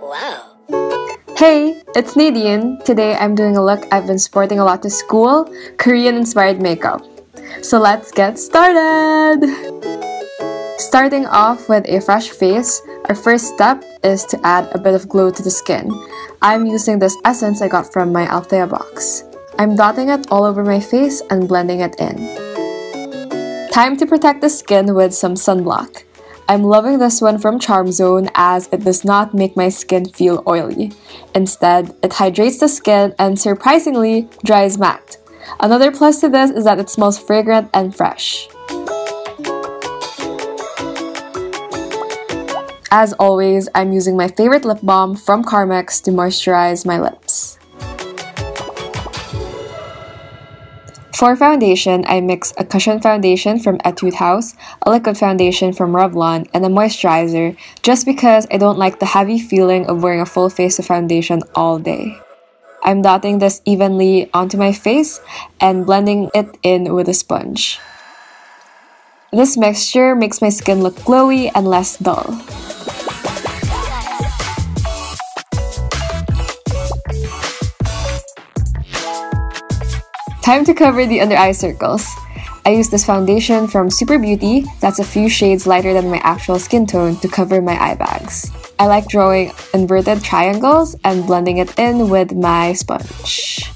Wow. Hey, it's Nadine. Today I'm doing a look I've been sporting a lot to school, Korean-inspired makeup. So let's get started! Starting off with a fresh face, our first step is to add a bit of glow to the skin. I'm using this essence I got from my Althea box. I'm dotting it all over my face and blending it in. Time to protect the skin with some sunblock. I'm loving this one from Charm Zone as it does not make my skin feel oily. Instead, it hydrates the skin and surprisingly dries matte. Another plus to this is that it smells fragrant and fresh. As always, I'm using my favorite lip balm from Carmex to moisturize my lips. For foundation, I mix a cushion foundation from Etude House, a liquid foundation from Revlon, and a moisturizer just because I don't like the heavy feeling of wearing a full face of foundation all day. I'm dotting this evenly onto my face and blending it in with a sponge. This mixture makes my skin look glowy and less dull. Time to cover the under eye circles. I use this foundation from Super Beauty that's a few shades lighter than my actual skin tone to cover my eye bags. I like drawing inverted triangles and blending it in with my sponge.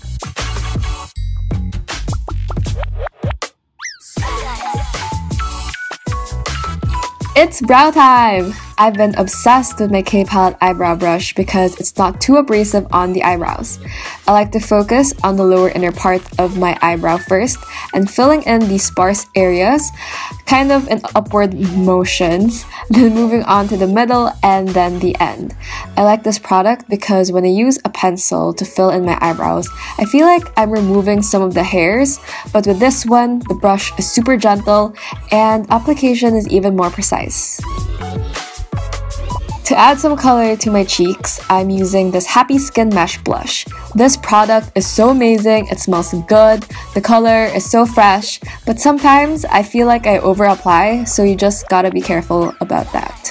It's brow time! I've been obsessed with my K-Palette eyebrow brush because it's not too abrasive on the eyebrows. I like to focus on the lower inner part of my eyebrow first and filling in the sparse areas, kind of in upward motions, then moving on to the middle and then the end. I like this product because when I use a pencil to fill in my eyebrows, I feel like I'm removing some of the hairs, but with this one, the brush is super gentle and application is even more precise. To add some color to my cheeks, I'm using this Happy Skin Mesh Blush. This product is so amazing, it smells good, the color is so fresh, but sometimes I feel like I overapply, so you just gotta be careful about that.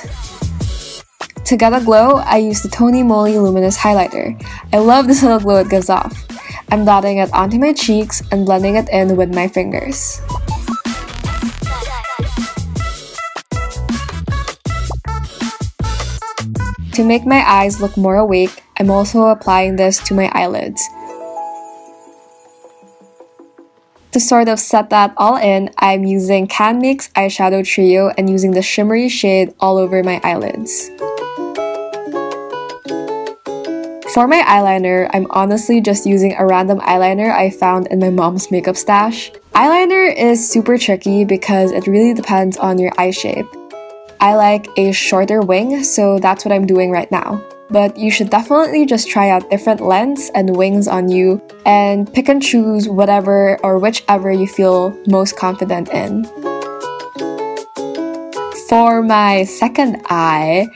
To get a glow, I use the Tony Moly Luminous Highlighter. I love this little glow it gives off. I'm dotting it onto my cheeks and blending it in with my fingers. To make my eyes look more awake, I'm also applying this to my eyelids. To sort of set that all in, I'm using Carmex Eyeshadow Trio and using the shimmery shade all over my eyelids. For my eyeliner, I'm honestly just using a random eyeliner I found in my mom's makeup stash. Eyeliner is super tricky because it really depends on your eye shape. I like a shorter wing, so that's what I'm doing right now. But you should definitely just try out different lengths and wings on you and pick and choose whatever or whichever you feel most confident in. For my second eye,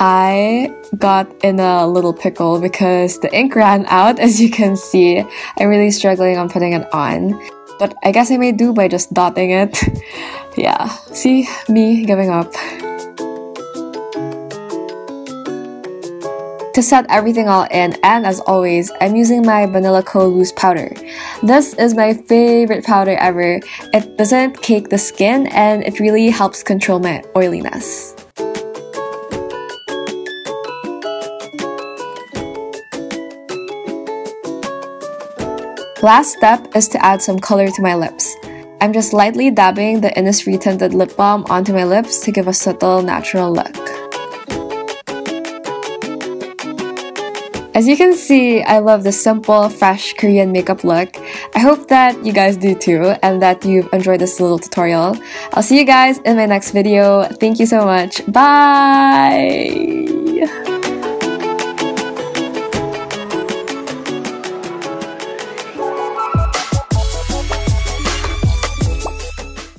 I got in a little pickle because the ink ran out, as you can see. I'm really struggling on putting it on. But I guess I may do by just dotting it. Yeah, see? Me giving up. To set everything all in, and as always, I'm using my Vanilla Co. loose powder. This is my favorite powder ever. It doesn't cake the skin and it really helps control my oiliness. Last step is to add some color to my lips. I'm just lightly dabbing the Innisfree tinted lip balm onto my lips to give a subtle, natural look. As you can see, I love this simple, fresh Korean makeup look. I hope that you guys do too and that you've enjoyed this little tutorial. I'll see you guys in my next video. Thank you so much. Bye!